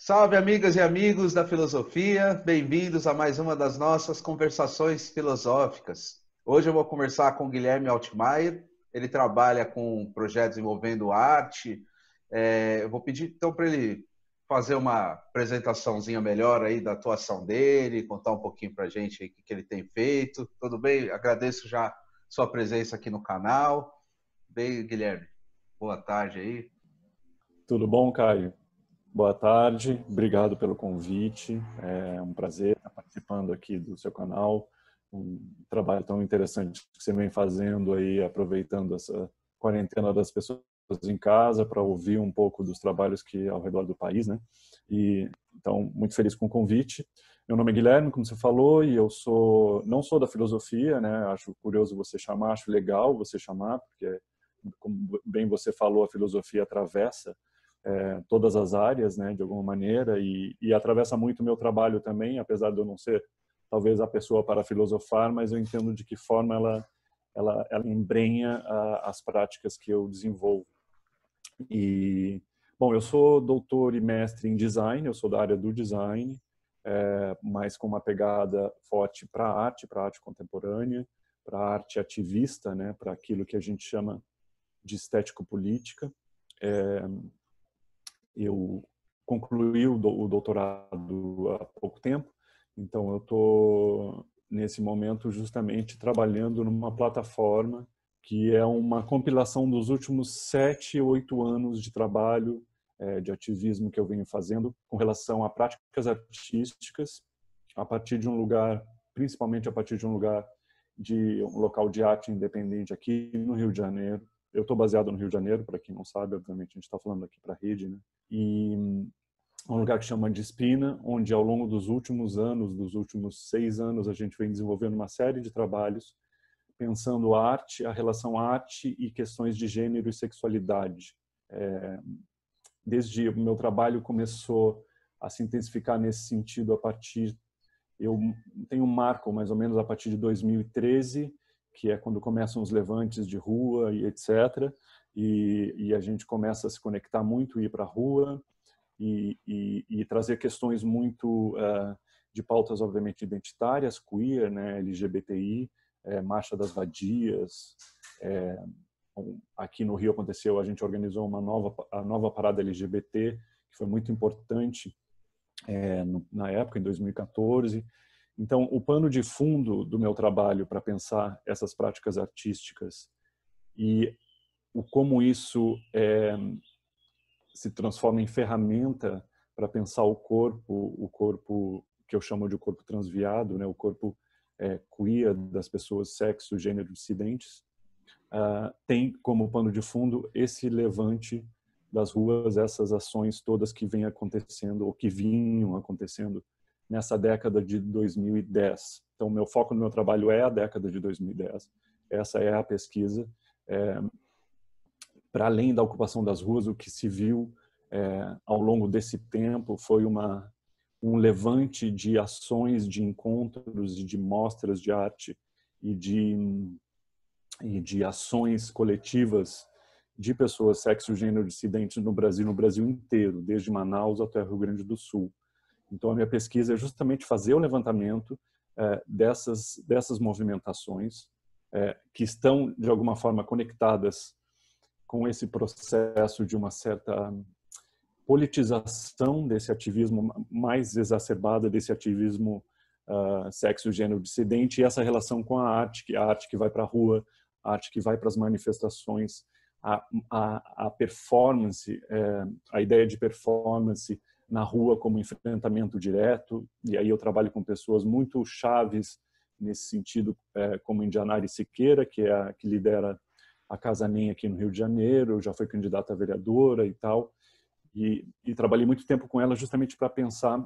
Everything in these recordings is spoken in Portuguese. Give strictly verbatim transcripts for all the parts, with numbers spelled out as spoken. Salve, amigas e amigos da filosofia, bem-vindos a mais uma das nossas conversações filosóficas. Hoje eu vou conversar com Guilherme Altmayer, ele trabalha com projetos envolvendo arte. É, eu vou pedir então para ele fazer uma apresentaçãozinha melhor aí da atuação dele, contar um pouquinho para a gente o que ele tem feito. Tudo bem? Agradeço já sua presença aqui no canal. Bem, Guilherme, boa tarde aí. Tudo bom, Caio? Boa tarde, obrigado pelo convite. É um prazer estar participando aqui do seu canal. Um trabalho tão interessante que você vem fazendo aí, aproveitando essa quarentena das pessoas em casa para ouvir um pouco dos trabalhos que ao redor do país, né? E então, muito feliz com o convite. Meu nome é Guilherme, como você falou, e eu sou não sou da filosofia, né? Acho curioso você chamar, acho legal você chamar, porque como bem você falou, a filosofia atravessa é, todas as áreas, né? De alguma maneira e, e atravessa muito o meu trabalho também, apesar de eu não ser talvez a pessoa para filosofar, mas eu entendo de que forma ela ela, ela embrenha a, as práticas que eu desenvolvo. E, bom, eu sou doutor e mestre em design, eu sou da área do design, é, mas com uma pegada forte para a arte, para a arte contemporânea, para a arte ativista, né, para aquilo que a gente chama de estético-política. É, eu concluí o, do, o doutorado há pouco tempo, então eu estou, nesse momento, justamente trabalhando numa plataforma que é uma compilação dos últimos sete ou oito anos de trabalho, de ativismo que eu venho fazendo com relação a práticas artísticas, a partir de um lugar, principalmente a partir de um lugar, de um local de arte independente aqui no Rio de Janeiro. Eu estou baseado no Rio de Janeiro, para quem não sabe, obviamente a gente está falando aqui para a rede, né? E um lugar que chama Despina, onde ao longo dos últimos anos, dos últimos seis anos, a gente vem desenvolvendo uma série de trabalhos pensando a arte, a relação à arte e questões de gênero e sexualidade. É, desde o meu trabalho começou a se intensificar nesse sentido a partir, eu tenho um marco mais ou menos a partir de dois mil e treze, que é quando começam os levantes de rua e etcétera. E, e a gente começa a se conectar muito, ir para a rua e, e, e trazer questões muito uh, de pautas obviamente identitárias, queer, né, L G B T I, É, Marcha das Vadias, é, aqui no Rio aconteceu, a gente organizou uma nova, a nova parada L G B T, que foi muito importante é, no, na época, em dois mil e quatorze. Então, o pano de fundo do meu trabalho para pensar essas práticas artísticas e o como isso é, se transforma em ferramenta para pensar o corpo, o corpo que eu chamo de corpo transviado, né, o corpo É, queer das pessoas, sexo, gênero, dissidentes, uh, tem como pano de fundo esse levante das ruas, essas ações todas que vêm acontecendo, ou que vinham acontecendo nessa década de dois mil e dez. Então, meu foco no meu trabalho é a década de dois mil e dez, essa é a pesquisa. É, para além da ocupação das ruas, o que se viu é, ao longo desse tempo foi uma um levante de ações, de encontros e de mostras de arte e de, e de ações coletivas de pessoas, sexo, gênero, dissidentes no Brasil, no Brasil inteiro, desde Manaus até Rio Grande do Sul. Então, a minha pesquisa é justamente fazer o levantamento é, dessas, dessas movimentações é, que estão, de alguma forma, conectadas com esse processo de uma certa politização desse ativismo mais exacerbada, desse ativismo uh, sexo, gênero, dissidente, e essa relação com a arte, que a arte que vai para a rua, a arte que vai para as manifestações, a, a, a performance, é, a ideia de performance na rua como enfrentamento direto, e aí eu trabalho com pessoas muito chaves nesse sentido, é, como Indianari Siqueira, que é a que lidera a Casa Nem aqui no Rio de Janeiro, já foi candidata a vereadora e tal. E, e trabalhei muito tempo com ela justamente para pensar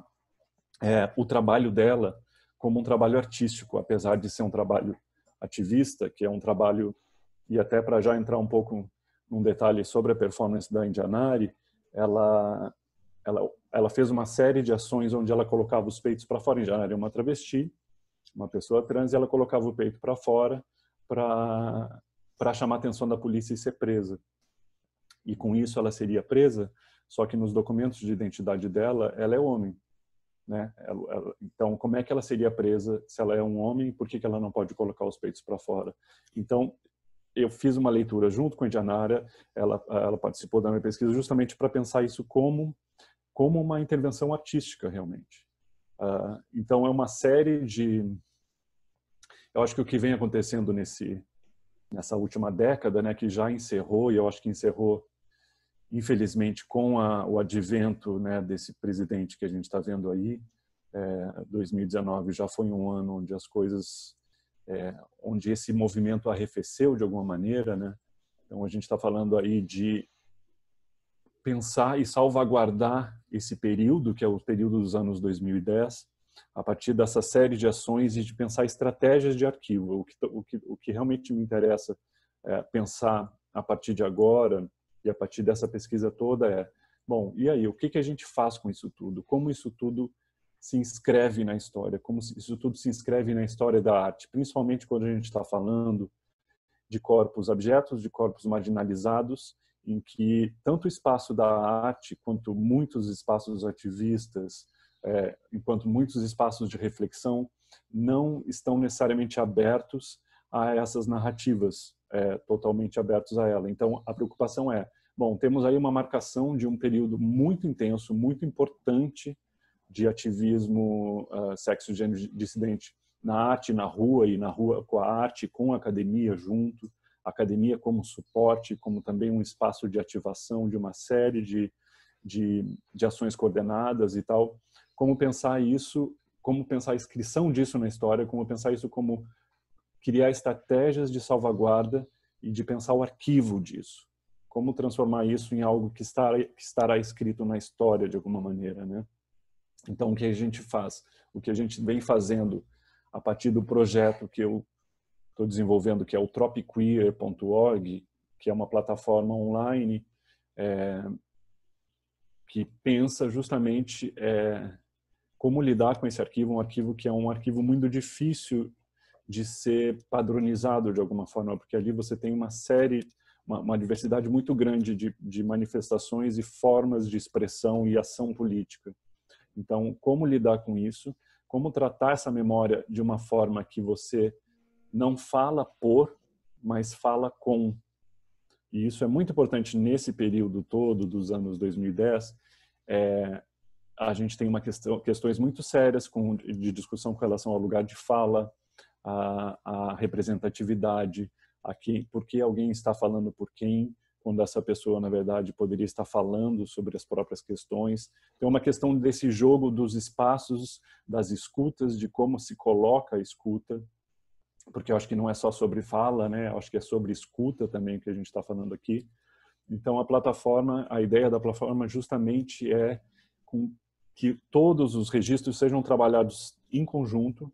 é, o trabalho dela como um trabalho artístico, apesar de ser um trabalho ativista, que é um trabalho, e até para já entrar um pouco num detalhe sobre a performance da Indianari, ela, ela, ela fez uma série de ações onde ela colocava os peitos para fora. Indianari é uma travesti, uma pessoa trans, e ela colocava o peito para fora para chamar a atenção da polícia e ser presa. E com isso ela seria presa Só que nos documentos de identidade dela, ela é homem, né? Ela, ela, então, como é que ela seria presa se ela é um homem? Por que que ela não pode colocar os peitos para fora? Então, eu fiz uma leitura junto com a Indianara, ela, ela participou da minha pesquisa justamente para pensar isso como, como uma intervenção artística, realmente. Uh, então, é uma série de... Eu acho que o que vem acontecendo nesse, nessa última década, né, que já encerrou, e eu acho que encerrou, infelizmente, com a, o advento, né, desse presidente que a gente está vendo aí, é, dois mil e dezenove já foi um ano onde as coisas... É, onde esse movimento arrefeceu de alguma maneira, né? Então a gente está falando aí de pensar e salvaguardar esse período, que é o período dos anos dois mil e dez, a partir dessa série de ações e de pensar estratégias de arquivo. O que, o que, o que realmente me interessa é pensar a partir de agora e a partir dessa pesquisa toda é, bom, e aí, o que, que a gente faz com isso tudo? Como isso tudo se inscreve na história, como isso tudo se inscreve na história da arte, principalmente quando a gente está falando de corpos abjetos, de corpos marginalizados, em que tanto o espaço da arte, quanto muitos espaços ativistas, é, enquanto muitos espaços de reflexão, não estão necessariamente abertos a essas narrativas, é, totalmente abertos a ela. Então, a preocupação é, bom, temos aí uma marcação de um período muito intenso, muito importante, de ativismo uh, sexo, gênero dissidente na arte, na rua, e na rua com a arte, com a academia junto, a academia como suporte, como também um espaço de ativação de uma série de, de, de ações coordenadas e tal. Como pensar isso, como pensar a inscrição disso na história, como pensar isso como criar estratégias de salvaguarda e de pensar o arquivo disso. Como transformar isso em algo que estará, que estará escrito na história de alguma maneira, né? Então, o que a gente faz, o que a gente vem fazendo a partir do projeto que eu estou desenvolvendo, que é o tropiqueer ponto org, que é uma plataforma online é, que pensa justamente é, como lidar com esse arquivo, um arquivo que é um arquivo muito difícil de ser padronizado de alguma forma, porque ali você tem uma série, uma, uma diversidade muito grande de, de manifestações e formas de expressão e ação política. Então, como lidar com isso? Como tratar essa memória de uma forma que você não fala por, mas fala com. E isso é muito importante nesse período todo dos anos dois mil e dez. É, a gente tem uma questão, questões muito sérias com, de discussão com relação ao lugar de fala, a, a representatividade, a quem, por que alguém está falando por quem, quando essa pessoa, na verdade, poderia estar falando sobre as próprias questões. Então, é uma questão desse jogo dos espaços, das escutas, de como se coloca a escuta, porque eu acho que não é só sobre fala, né? Eu acho que é sobre escuta também que a gente está falando aqui. Então, a plataforma, a ideia da plataforma justamente é que todos os registros sejam trabalhados em conjunto,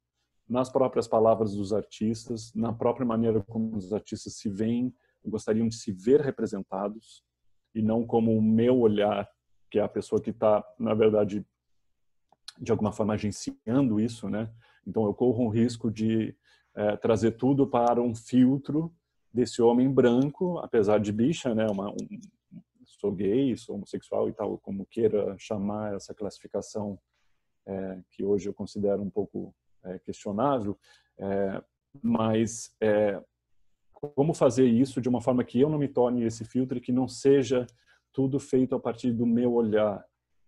nas próprias palavras dos artistas, na própria maneira como os artistas se veem, gostariam de se ver representados, e não como o meu olhar, que é a pessoa que está, na verdade, de alguma forma agenciando isso, né? Então eu corro um risco de é, trazer tudo para um filtro desse homem branco, apesar de bicha, né? Uma, um, sou gay, sou homossexual e tal, como queira chamar essa classificação é, que hoje eu considero um pouco é, questionável, é, mas é, como fazer isso de uma forma que eu não me torne esse filtro e que não seja tudo feito a partir do meu olhar,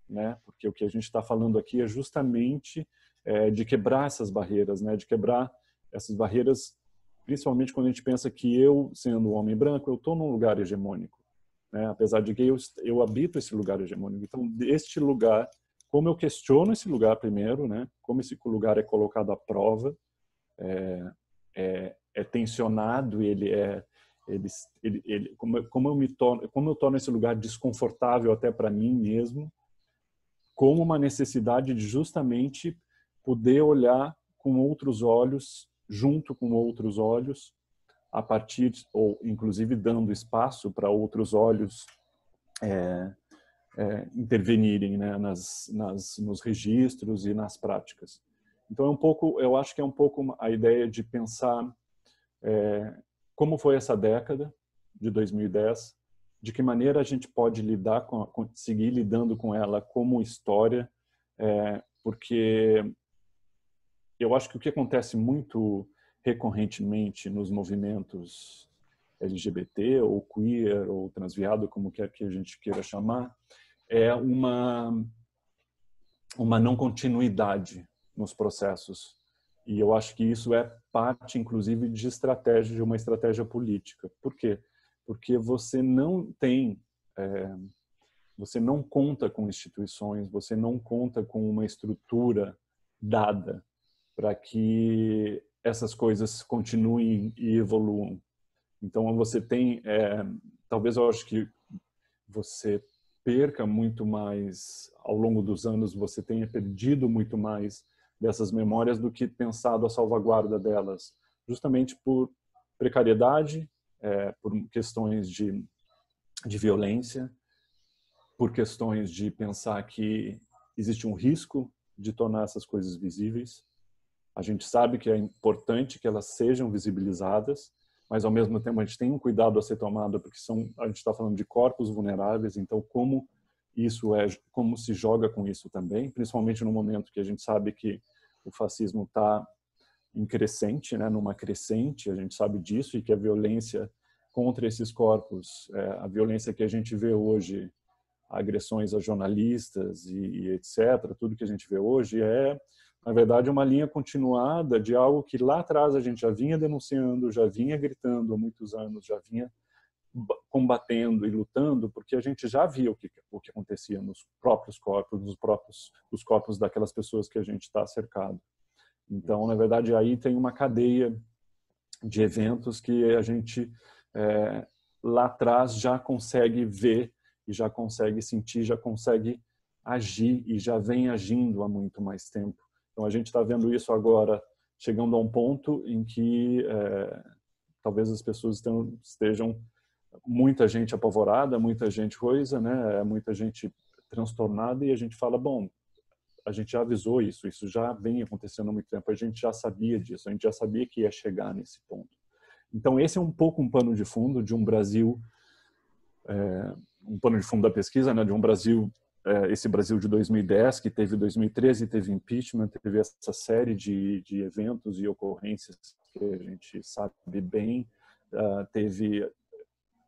né? Porque o que a gente está falando aqui é justamente é, de quebrar essas barreiras, né? De quebrar essas barreiras, principalmente quando a gente pensa que eu, sendo um homem branco, eu estou num lugar hegemônico, né? Apesar de que eu, eu habito esse lugar hegemônico. Então, deste lugar, como eu questiono esse lugar primeiro, né? Como esse lugar é colocado à prova, é, é é tensionado, ele é ele, ele, ele como, como eu me torno como eu torno esse lugar desconfortável até para mim mesmo, como uma necessidade de justamente poder olhar com outros olhos, junto com outros olhos, a partir ou inclusive dando espaço para outros olhos é, é, intervenirem, né, nas, nas nos registros e nas práticas. Então é um pouco, eu acho que é um pouco a ideia de pensar É, como foi essa década de dois mil e dez, de que maneira a gente pode lidar com, seguir lidando com ela como história, é, porque eu acho que o que acontece muito recorrentemente nos movimentos L G B T ou queer ou transviado, como quer que a gente queira chamar, é uma uma não continuidade nos processos. E eu acho que isso é parte, inclusive, de estratégia, de uma estratégia política. Por quê? Porque você não tem, é, você não conta com instituições, você não conta com uma estrutura dada para que essas coisas continuem e evoluam. Então você tem, é, talvez eu acho que você perca muito mais, ao longo dos anos você tenha perdido muito mais dessas memórias do que pensado a salvaguarda delas, justamente por precariedade, é, por questões de, de violência, por questões de pensar que existe um risco de tornar essas coisas visíveis. A gente sabe que é importante que elas sejam visibilizadas, mas ao mesmo tempo a gente tem um cuidado a ser tomado, porque são, a gente está falando de corpos vulneráveis, então como isso é, como se joga com isso também, principalmente no momento que a gente sabe que o fascismo está em crescente, né, numa crescente, a gente sabe disso, e que a violência contra esses corpos, é, a violência que a gente vê hoje, agressões a jornalistas e, e etcétera, tudo que a gente vê hoje é, na verdade, uma linha continuada de algo que lá atrás a gente já vinha denunciando, já vinha gritando há muitos anos, já vinha combatendo e lutando, porque a gente já via o que, o que acontecia nos próprios corpos, nos próprios, os corpos daquelas pessoas que a gente está cercado. Então, na verdade, aí tem uma cadeia de eventos que a gente, é, lá atrás já consegue ver e já consegue sentir, já consegue agir e já vem agindo há muito mais tempo. Então, a gente está vendo isso agora, chegando a um ponto em que é, talvez as pessoas estejam, muita gente apavorada, muita gente coisa, né? Muita gente transtornada, e a gente fala, bom, a gente já avisou isso, isso já vem acontecendo há muito tempo, a gente já sabia disso, a gente já sabia que ia chegar nesse ponto. Então, esse é um pouco um pano de fundo de um Brasil, é, um pano de fundo da pesquisa, né? De um Brasil... esse Brasil de dois mil e dez, que teve dois mil e treze, teve impeachment, teve essa série de, de eventos e ocorrências que a gente sabe bem. Uh, teve,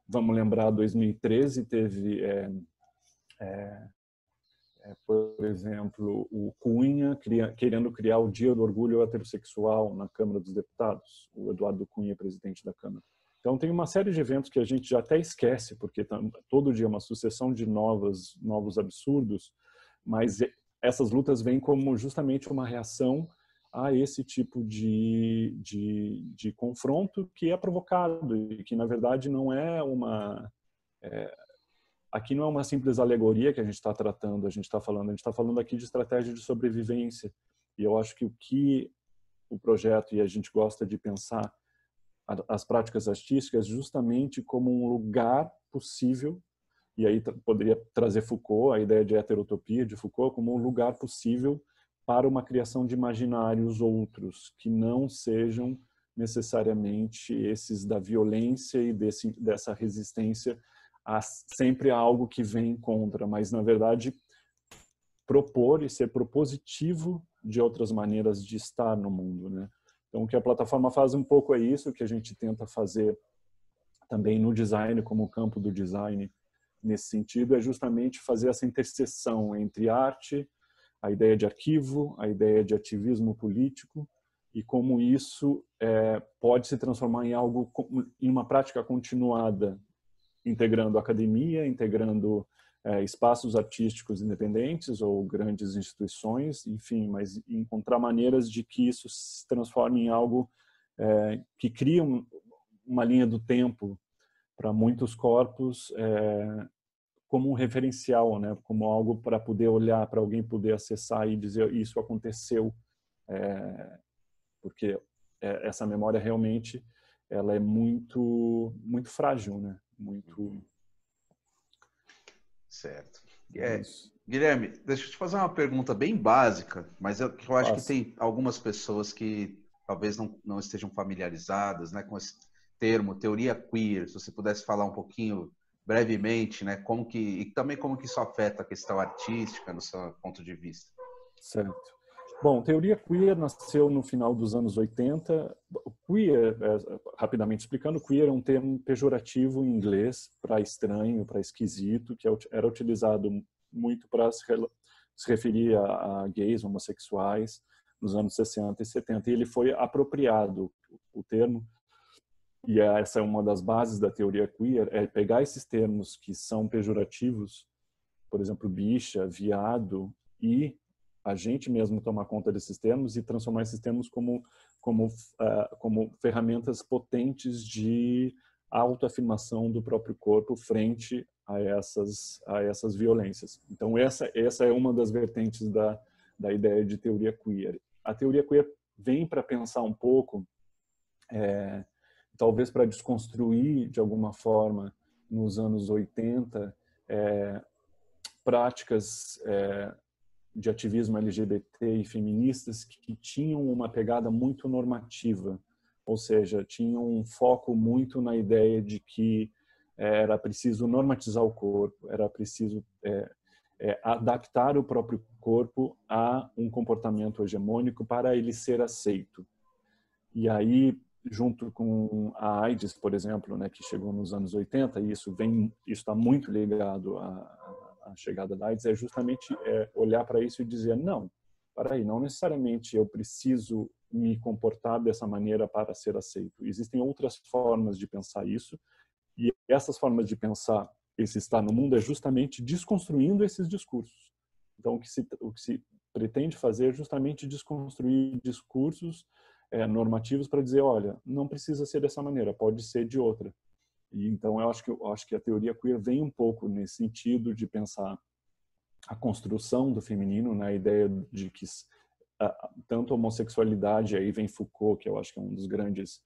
vamos lembrar, dois mil e treze, teve, é, é, é, por exemplo, o Cunha cria, querendo criar o Dia do Orgulho Heterossexual na Câmara dos Deputados, o Eduardo Cunha, presidente da Câmara. Então tem uma série de eventos que a gente já até esquece, porque tá, todo dia é uma sucessão de novas, novos absurdos, mas essas lutas vêm como justamente uma reação a esse tipo de, de, de confronto que é provocado e que, na verdade, não é uma... É, aqui não é uma simples alegoria que a gente está tratando, a gente está falando, a gente está falando aqui de estratégia de sobrevivência. E eu acho que o que o projeto, e a gente gosta de pensar as práticas artísticas justamente como um lugar possível, e aí poderia trazer Foucault, a ideia de heterotopia de Foucault, como um lugar possível para uma criação de imaginários outros, que não sejam necessariamente esses da violência e desse, dessa resistência a sempre a algo que vem contra, mas na verdade propor e ser propositivo de outras maneiras de estar no mundo, né? Então, o que a plataforma faz um pouco é isso, que a gente tenta fazer também no design, como o campo do design nesse sentido, é justamente fazer essa interseção entre arte, a ideia de arquivo, a ideia de ativismo político, e como isso é, pode se transformar em algo, em uma prática continuada, integrando academia, integrando é, espaços artísticos independentes ou grandes instituições, enfim, mas encontrar maneiras de que isso se transforme em algo é, que cria um, uma linha do tempo para muitos corpos é, como um referencial, né? Como algo para poder olhar, para alguém poder acessar e dizer isso aconteceu, é, porque essa memória realmente ela é muito, muito frágil, né? Muito... Certo. É, Guilherme, deixa eu te fazer uma pergunta bem básica, mas eu, eu acho que tem algumas pessoas que talvez não, não estejam familiarizadas, né, com esse termo, teoria queer. Se você pudesse falar um pouquinho brevemente, né? Como que, e também como que isso afeta a questão artística, no seu ponto de vista. Certo. Bom, teoria queer nasceu no final dos anos oitenta. Queer, rapidamente explicando, queer é um termo pejorativo em inglês para estranho, para esquisito, que era utilizado muito para se referir a gays, homossexuais, nos anos sessenta e setenta. E ele foi apropriado, o termo, e essa é uma das bases da teoria queer, é pegar esses termos que são pejorativos, por exemplo, bicha, viado, e a gente mesmo tomar conta desses termos e transformar esses termos como, como, uh, como ferramentas potentes de autoafirmação do próprio corpo frente a essas, a essas violências. Então, essa, essa é uma das vertentes da, da ideia de teoria queer. A teoria queer vem para pensar um pouco, é, talvez para desconstruir, de alguma forma, nos anos oitenta, é, práticas... É, de ativismo L G B T e feministas que tinham uma pegada muito normativa, ou seja, tinham um foco muito na ideia de que era preciso normatizar o corpo, era preciso é, é, adaptar o próprio corpo a um comportamento hegemônico para ele ser aceito. E aí, junto com a AIDS, por exemplo, né, que chegou nos anos oitenta, e isso vem, isso está muito ligado a a chegada da AIDS, é justamente é, olhar para isso e dizer, não, para aí, não necessariamente eu preciso me comportar dessa maneira para ser aceito. Existem outras formas de pensar isso, e essas formas de pensar esse estar no mundo é justamente desconstruindo esses discursos. Então, o que se, o que se pretende fazer é justamente desconstruir discursos é, normativos para dizer, olha, não precisa ser dessa maneira, pode ser de outra. E então, eu acho que eu acho que a teoria queer vem um pouco nesse sentido de pensar a construção do feminino, na né? ideia de que uh, tanto a homossexualidade, aí vem Foucault, que eu acho que é um dos grandes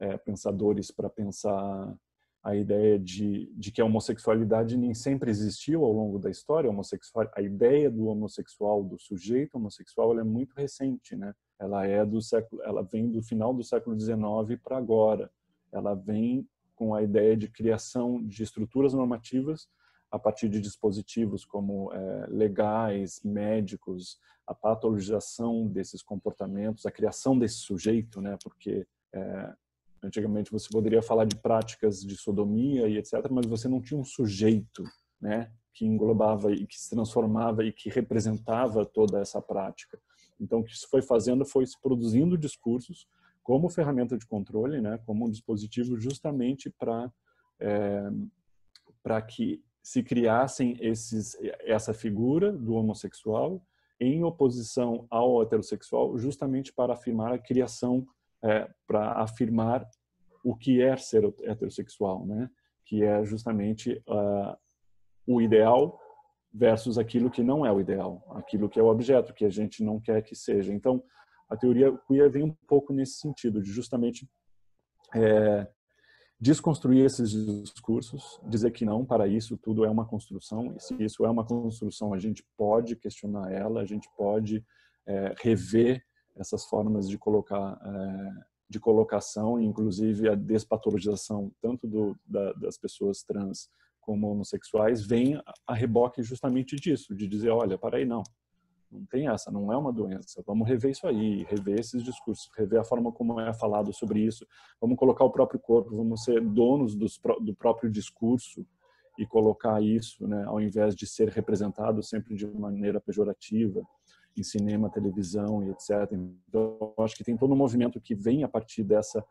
uh, pensadores para pensar a ideia de, de que a homossexualidade nem sempre existiu ao longo da história. A, homossexual, a ideia do homossexual, do sujeito homossexual, ela é muito recente, né? Ela é do século, ela vem do final do século dezenove para agora. Ela vem com a ideia de criação de estruturas normativas a partir de dispositivos como é, legais, médicos, a patologização desses comportamentos, a criação desse sujeito, né? Porque é, antigamente você poderia falar de práticas de sodomia e etcétera, mas você não tinha um sujeito, né? Que englobava e que se transformava e que representava toda essa prática. Então, o que se foi fazendo foi se produzindo discursos como ferramenta de controle, né, como um dispositivo justamente para é, para que se criassem esses, essa figura do homossexual em oposição ao heterossexual, justamente para afirmar a criação, é, para afirmar o que é ser heterossexual, né, que é justamente uh, o ideal versus aquilo que não é o ideal, aquilo que é o objeto, que a gente não quer que seja. Então, a teoria queer vem um pouco nesse sentido, de justamente é, desconstruir esses discursos, dizer que não, para isso tudo é uma construção, e se isso é uma construção, a gente pode questionar ela, a gente pode é, rever essas formas de, colocar, é, de colocação, inclusive a despatologização tanto do, da, das pessoas trans como homossexuais, vem a reboque justamente disso, de dizer, olha, para aí, não. Não tem essa, não é uma doença. Vamos rever isso aí, rever esses discursos, rever a forma como é falado sobre isso. Vamos colocar o próprio corpo, vamos ser donos dos, do próprio discurso e colocar isso, né, ao invés de ser representado sempre de maneira pejorativa, em cinema, televisão e etcétera. Então, acho que tem todo um movimento que vem a partir dessa,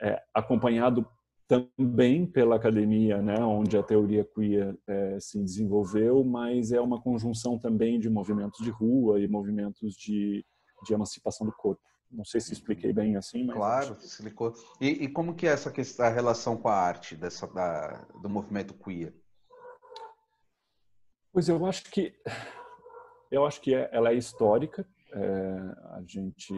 é, acompanhado também pela academia, né, onde a teoria queer é, se desenvolveu, mas é uma conjunção também de movimentos de rua e movimentos de, de emancipação do corpo. Não sei se expliquei bem assim, mas... Claro, se explicou. E, e como que é essa questão, a relação com a arte dessa, da, do movimento queer? Pois eu acho que, eu acho que é, ela é histórica. É, a gente...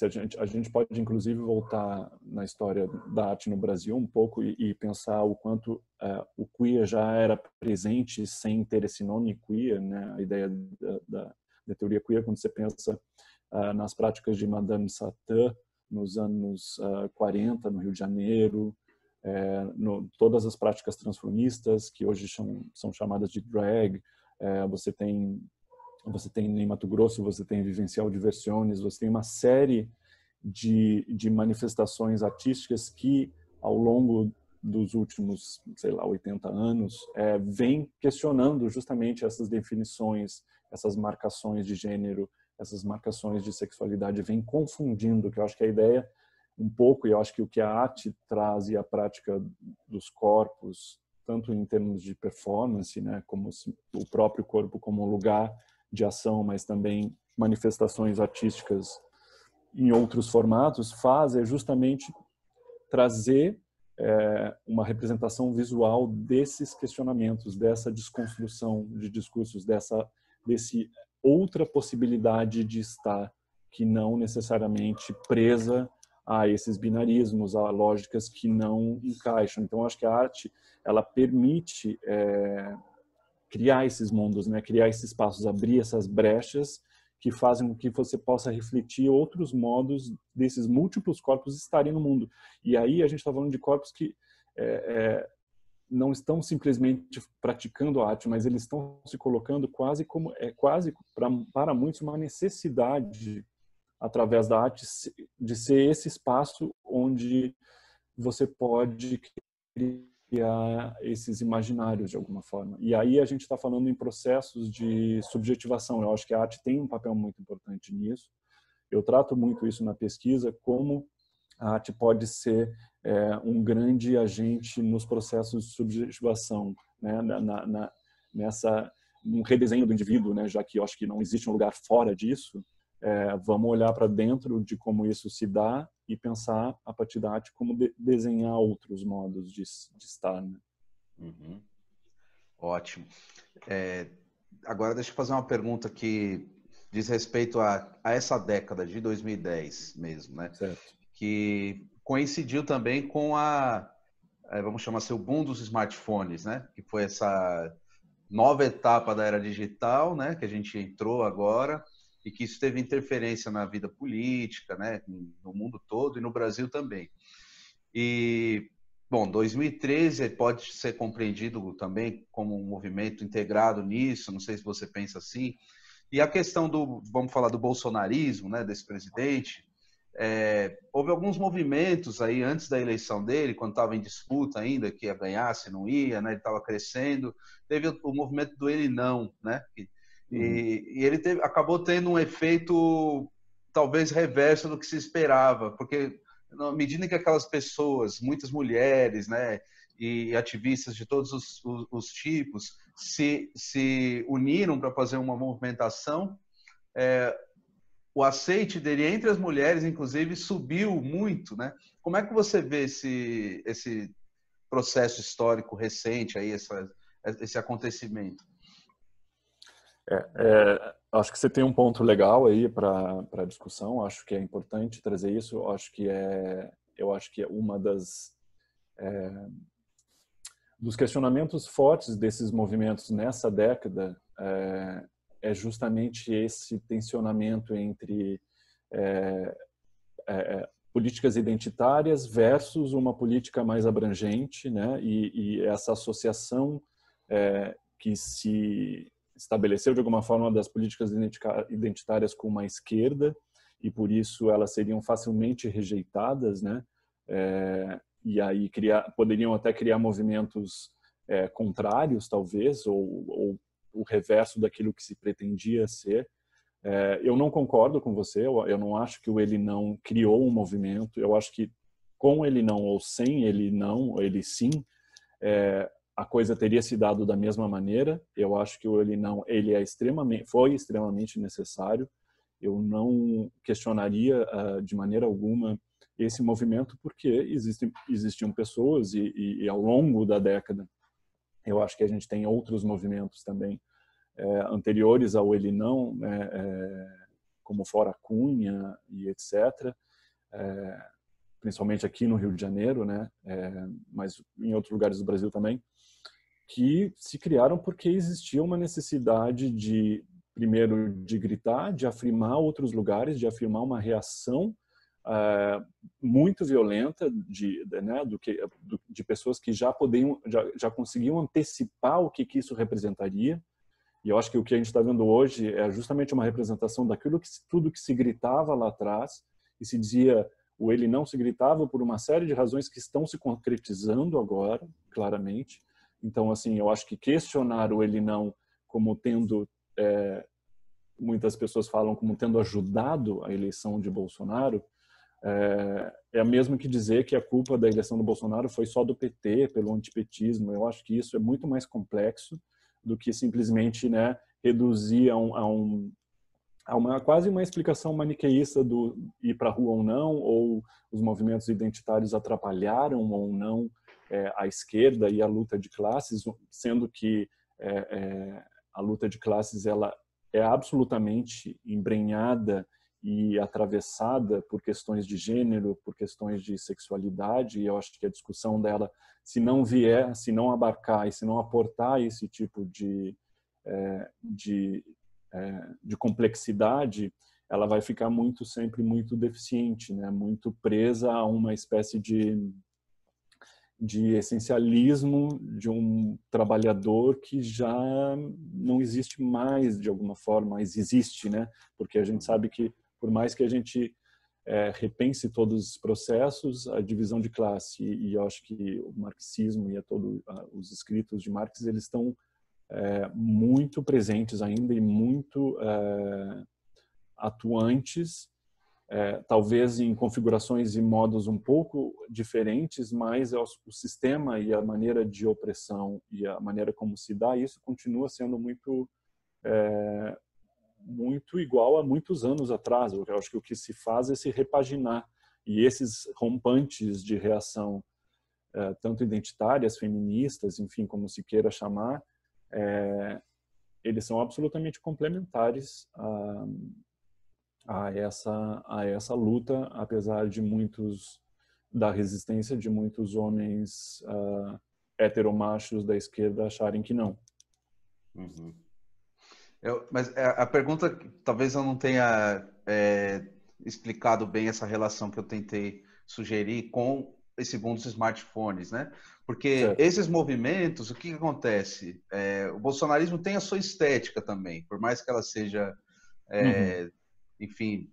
A gente, a gente pode, inclusive, voltar na história da arte no Brasil um pouco e, e pensar o quanto uh, o queer já era presente sem ter esse nome queer, né? A ideia da, da, da teoria queer, quando você pensa uh, nas práticas de Madame Satã nos anos uh, quarenta, no Rio de Janeiro, é, no, todas as práticas transformistas, que hoje chamam, são chamadas de drag, é, você tem você tem em Mato Grosso, você tem Vivencial Diversões, você tem uma série de, de manifestações artísticas que, ao longo dos últimos, sei lá, oitenta anos, é, vem questionando justamente essas definições, essas marcações de gênero, essas marcações de sexualidade, vem confundindo, que eu acho que a ideia um pouco, e eu acho que o que a arte traz e a prática dos corpos, tanto em termos de performance, né, como o próprio corpo como um lugar de ação, mas também manifestações artísticas em outros formatos, faz é justamente trazer é, uma representação visual desses questionamentos, dessa desconstrução de discursos, dessa desse outra possibilidade de estar que não necessariamente presa a esses binarismos, a lógicas que não encaixam. Então, acho que a arte ela permite é, criar esses mundos, né? Criar esses espaços, abrir essas brechas que fazem com que você possa refletir outros modos desses múltiplos corpos estarem no mundo. E aí a gente está falando de corpos que é, é, não estão simplesmente praticando a arte, mas eles estão se colocando quase como é quase pra, para muitos uma necessidade através da arte de ser esse espaço onde você pode criar esses imaginários de alguma forma. E aí a gente está falando em processos de subjetivação. Eu acho que a arte tem um papel muito importante nisso. Eu trato muito isso na pesquisa, como a arte pode ser é, um grande agente nos processos de subjetivação, né? na, na, na, nessa um redesenho do indivíduo, né? Já que eu acho que não existe um lugar fora disso. É, vamos olhar para dentro de como isso se dá e pensar a partir da arte como de desenhar outros modos de, de estar, né? Uhum. Ótimo. É, agora deixa eu fazer uma pergunta que diz respeito a, a essa década de dois mil e dez mesmo, né? Certo. Que coincidiu também com a, vamos chamar assim, o boom dos smartphones, né? Que foi essa nova etapa da era digital, né? Que a gente entrou agora. E que isso teve interferência na vida política, né, no mundo todo e no Brasil também. E, bom, dois mil e treze pode ser compreendido também como um movimento integrado nisso, não sei se você pensa assim. E a questão do, vamos falar do bolsonarismo, né, desse presidente, é, houve alguns movimentos aí antes da eleição dele, quando estava em disputa ainda, que ia ganhar, se não ia, né, ele estava crescendo. Teve o, o movimento do Ele Não, né, que, E, e ele teve, acabou tendo um efeito talvez reverso do que se esperava, porque na medida que aquelas pessoas, muitas mulheres, né, e ativistas de todos os, os, os tipos se, se uniram para fazer uma movimentação, é, o aceite dele entre as mulheres, inclusive, subiu muito, né? Como é que você vê esse, esse processo histórico recente, aí, essa, esse acontecimento? É, é, acho que você tem um ponto legal aí para para discussão. Acho que é importante trazer isso. Acho que é eu acho que é uma das é, dos questionamentos fortes desses movimentos nessa década é, é justamente esse tensionamento entre é, é, políticas identitárias versus uma política mais abrangente, né? E, e essa associação é, que se estabeleceu de alguma forma das políticas identitárias com uma esquerda e por isso elas seriam facilmente rejeitadas, né? É, e aí criar, poderiam até criar movimentos é, contrários, talvez, ou, ou o reverso daquilo que se pretendia ser. É, eu não concordo com você, eu, eu não acho que o Ele Não criou um movimento, eu acho que com Ele Não ou sem Ele Não, ou Ele Sim, é, a coisa teria se dado da mesma maneira. Eu acho que o Ele Não, ele é extremamente, foi extremamente necessário. Eu não questionaria uh, de maneira alguma esse movimento, porque existem, existiam pessoas e, e, e ao longo da década, eu acho que a gente tem outros movimentos também é, anteriores ao Ele Não, né, é, como Fora Cunha e etcétera. É, principalmente aqui no Rio de Janeiro, né, é, mas em outros lugares do Brasil também, que se criaram porque existia uma necessidade de, primeiro, de gritar, de afirmar outros lugares, de afirmar uma reação uh, muito violenta de, né, do que, do, de pessoas que já, poderiam, já, já conseguiam antecipar o que, que isso representaria. E eu acho que o que a gente está vendo hoje é justamente uma representação daquilo que tudo que se gritava lá atrás e se dizia, ou ele não se gritava por uma série de razões que estão se concretizando agora, claramente. Então, assim, eu acho que questionar o ele não como tendo, é, muitas pessoas falam como tendo ajudado a eleição de Bolsonaro, é, é mesmo que dizer que a culpa da eleição do Bolsonaro foi só do P T, pelo antipetismo. Eu acho que isso é muito mais complexo do que simplesmente, né, reduzir a, um, a, um, a uma, quase uma explicação maniqueísta do ir para a rua ou não, ou os movimentos identitários atrapalharam ou não é, a esquerda e a luta de classes, sendo que é, é, a luta de classes ela é absolutamente embrenhada e atravessada por questões de gênero, por questões de sexualidade, e eu acho que a discussão dela, se não vier, se não abarcar e se não aportar esse tipo de, é, de, é, de complexidade, ela vai ficar muito, sempre muito deficiente, né? Muito presa a uma espécie de, de essencialismo de um trabalhador que já não existe mais de alguma forma, mas existe, né? Porque a gente sabe que por mais que a gente é, repense todos os processos, a divisão de classe, e, e eu acho que o marxismo e a todo, a, os escritos de Marx, eles estão é, muito presentes ainda e muito é, atuantes, é, talvez em configurações e modos um pouco diferentes, mas o, o sistema e a maneira de opressão e a maneira como se dá isso continua sendo muito... É, muito igual a muitos anos atrás. Eu acho que o que se faz é se repaginar, e esses rompantes de reação eh, tanto identitárias, feministas, enfim, como se queira chamar, eh, eles são absolutamente complementares a, a, essa, a essa luta, apesar de muitos, da resistência de muitos homens uh, heteromachos da esquerda acharem que não. Uhum. Eu, mas a pergunta, talvez eu não tenha é, explicado bem essa relação que eu tentei sugerir com esse mundo dos smartphones, né? Porque certo. Esses movimentos, o que, que acontece? É, o bolsonarismo tem a sua estética também, por mais que ela seja, é, uhum. enfim,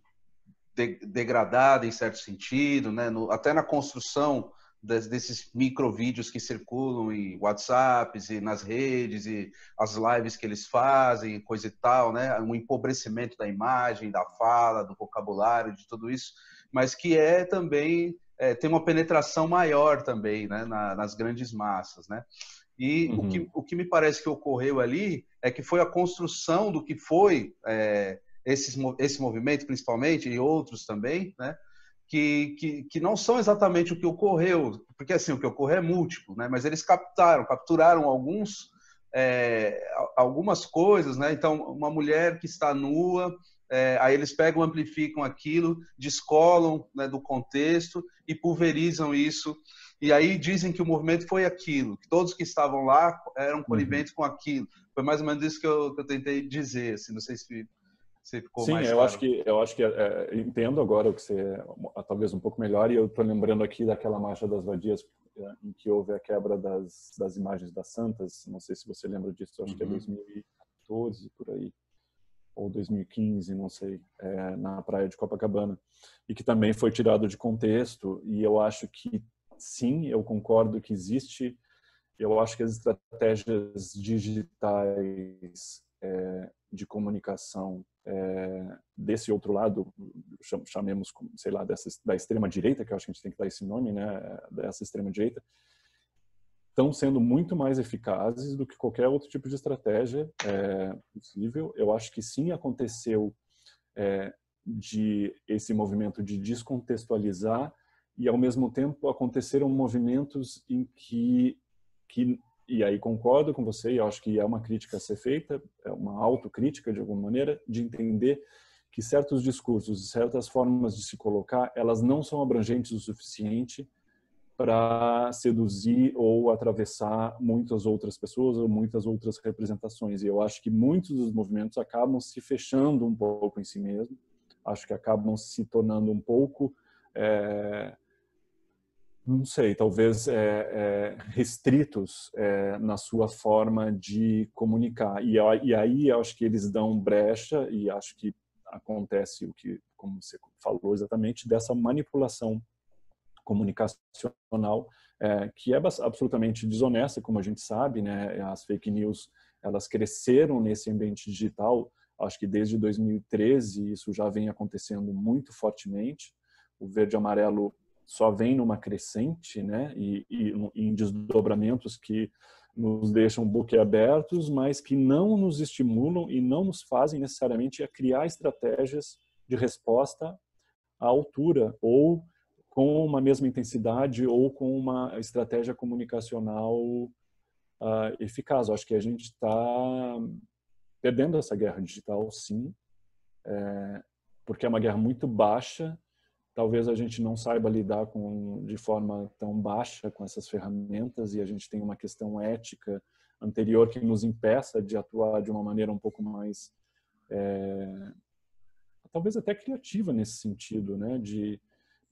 de, degradada em certo sentido, né? No, até na construção das, desses microvídeos que circulam em WhatsApps e nas redes e as lives que eles fazem, coisa e tal, né? Um empobrecimento da imagem, da fala, do vocabulário, de tudo isso, mas que é também, é, tem uma penetração maior também, né? Na, nas grandes massas, né? E uhum. o, que, o que me parece que ocorreu ali é que foi a construção do que foi é, esses, esse movimento, principalmente, e outros também, né? Que, que, que não são exatamente o que ocorreu, porque assim, o que ocorreu é múltiplo, né? Mas eles captaram, capturaram alguns, é, algumas coisas, né? Então, uma mulher que está nua, é, aí eles pegam, amplificam aquilo, descolam, né, do contexto e pulverizam isso, e aí dizem que o movimento foi aquilo, que todos que estavam lá eram coniventes uhum. com aquilo. Foi mais ou menos isso que eu, que eu tentei dizer, assim, não sei se... Sim, claro. eu acho que eu acho que é, entendo agora o que você é, talvez um pouco melhor, e eu estou lembrando aqui daquela marcha das vadias é, em que houve a quebra das, das imagens das santas. Não sei se você lembra disso, acho uhum. que é dois mil e quatorze por aí, ou dois mil e quinze, não sei, é, na praia de Copacabana, e que também foi tirado de contexto. E eu acho que sim, eu concordo que existe, eu acho que as estratégias digitais é, de comunicação É, desse outro lado, chamemos, sei lá, dessa, da extrema-direita, que eu acho que a gente tem que dar esse nome, né, dessa extrema-direita, estão sendo muito mais eficazes do que qualquer outro tipo de estratégia é, possível. Eu acho que sim, aconteceu é, de esse movimento de descontextualizar, e ao mesmo tempo aconteceram movimentos em que, que e aí concordo com você, e acho que é uma crítica a ser feita, é uma autocrítica de alguma maneira, de entender que certos discursos, certas formas de se colocar, elas não são abrangentes o suficiente para seduzir ou atravessar muitas outras pessoas ou muitas outras representações. E eu acho que muitos dos movimentos acabam se fechando um pouco em si mesmo, acho que acabam se tornando um pouco é, não sei, talvez é, é, restritos é, na sua forma de comunicar. E, e aí eu acho que eles dão brecha, e acho que acontece o que, como você falou exatamente, dessa manipulação comunicacional é, que é absolutamente desonesta, como a gente sabe, né? As fake news, elas cresceram nesse ambiente digital, acho que desde dois mil e treze isso já vem acontecendo muito fortemente. O verde e amarelo só vem numa crescente, né? E, e em desdobramentos que nos deixam boquiabertos, mas que não nos estimulam e não nos fazem necessariamente a criar estratégias de resposta à altura, ou com uma mesma intensidade, ou com uma estratégia comunicacional uh, eficaz. Eu acho que a gente está perdendo essa guerra digital, sim, é, porque é uma guerra muito baixa. Talvez a gente não saiba lidar com, de forma tão baixa com essas ferramentas, e a gente tem uma questão ética anterior que nos impeça de atuar de uma maneira um pouco mais, é, talvez até criativa nesse sentido, né? De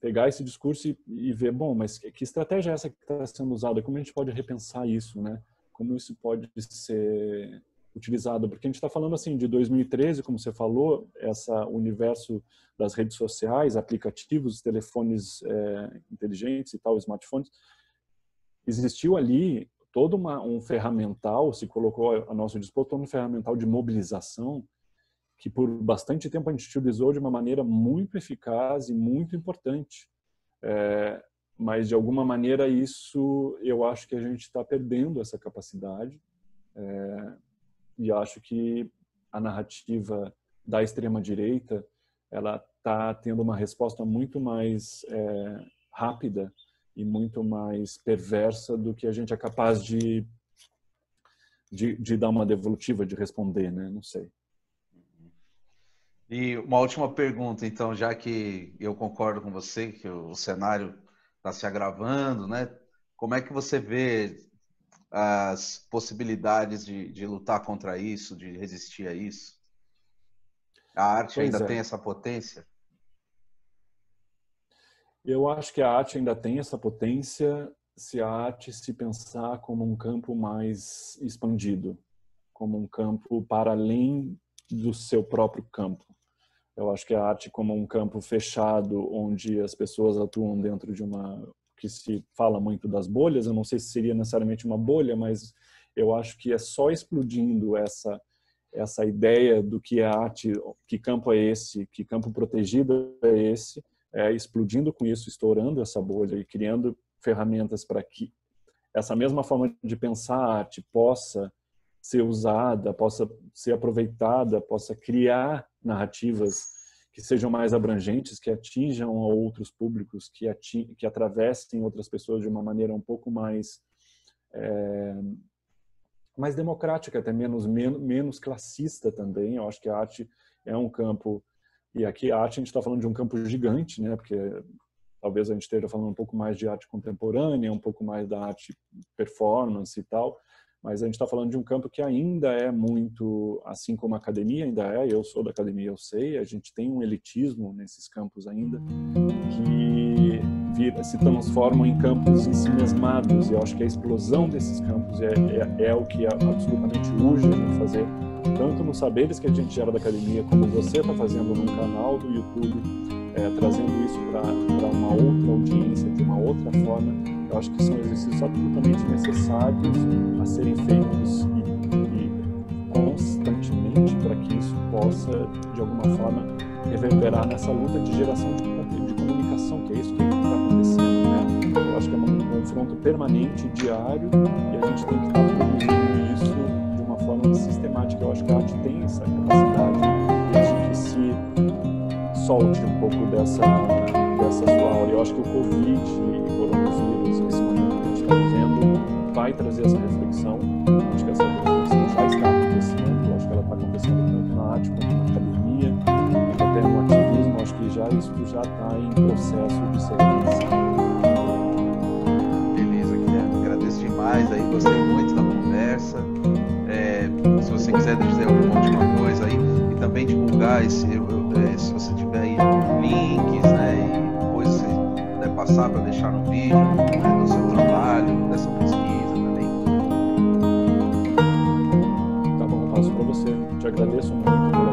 pegar esse discurso e, e ver, bom, mas que estratégia é essa que está sendo usada? Como a gente pode repensar isso, né? Como isso pode ser utilizado? Porque a gente está falando assim de dois mil e treze, como você falou, essa universo das redes sociais, aplicativos, telefones é, inteligentes e tal, smartphones. Existiu ali todo uma, um ferramental, se colocou a nosso dispor, todo um ferramental de mobilização que por bastante tempo a gente utilizou de uma maneira muito eficaz e muito importante. É, mas de alguma maneira isso, eu acho que a gente está perdendo essa capacidade. É, E acho que a narrativa da extrema-direita, ela está tendo uma resposta muito mais é, rápida e muito mais perversa do que a gente é capaz de, de, de dar uma devolutiva, de responder, né? Não sei. E uma última pergunta, então, já que eu concordo com você, que o cenário está se agravando, né? Como é que você vê as possibilidades de, de lutar contra isso, de resistir a isso? A arte pois ainda é. tem essa potência? Eu acho que a arte ainda tem essa potência se a arte se pensar como um campo mais expandido, como um campo para além do seu próprio campo. Eu acho que a arte como um campo fechado, onde as pessoas atuam dentro de uma... que se fala muito das bolhas, eu não sei se seria necessariamente uma bolha, mas eu acho que é só explodindo essa essa ideia do que é arte, que campo é esse, que campo protegido é esse, é, explodindo com isso, estourando essa bolha e criando ferramentas para que essa mesma forma de pensar a arte possa ser usada, possa ser aproveitada, possa criar narrativas que sejam mais abrangentes, que atinjam a outros públicos, que, que atravessem outras pessoas de uma maneira um pouco mais, é, mais democrática, até menos, menos, menos classista também. Eu acho que a arte é um campo, e aqui a arte a gente está falando de um campo gigante, né? Porque talvez a gente esteja falando um pouco mais de arte contemporânea, um pouco mais da arte performance e tal, mas a gente está falando de um campo que ainda é muito, assim como a academia ainda é, eu sou da academia, eu sei, a gente tem um elitismo nesses campos ainda, que vira, se transformam em campos ensimesmados, e eu acho que a explosão desses campos é, é, é o que absolutamente urge a gente fazer, tanto nos saberes que a gente gera da academia, como você está fazendo no canal do YouTube, é, trazendo isso para uma outra audiência, de uma outra forma. Eu acho que são exercícios absolutamente necessários a serem feitos e, e constantemente, para que isso possa, de alguma forma, reverberar nessa luta de geração de, de comunicação, que é isso que está acontecendo, né? Eu acho que é um confronto permanente, diário, e a gente tem que estar produzindo isso de uma forma sistemática. Eu acho que a arte tem essa capacidade, desde que se solte um pouco dessa, dessa sua aura. Eu acho que o Covid, coronavírus, esse momento que a gente está vivendo, vai trazer essa reflexão. Acho que essa reflexão já está acontecendo, acho que ela está acontecendo tanto na arte quanto na academia, até no ativismo. Acho que já isso já está em processo de ser pensado. Beleza, Guilherme, agradeço demais, aí, gostei muito da conversa. É, se você quiser dizer alguma última coisa aí, e também divulgar, esse, eu, eu, se você tiver aí links, né, e coisas passar para deixar no vídeo, né, do seu trabalho, dessa pesquisa também. Tá bom, eu passo para você. Te agradeço muito.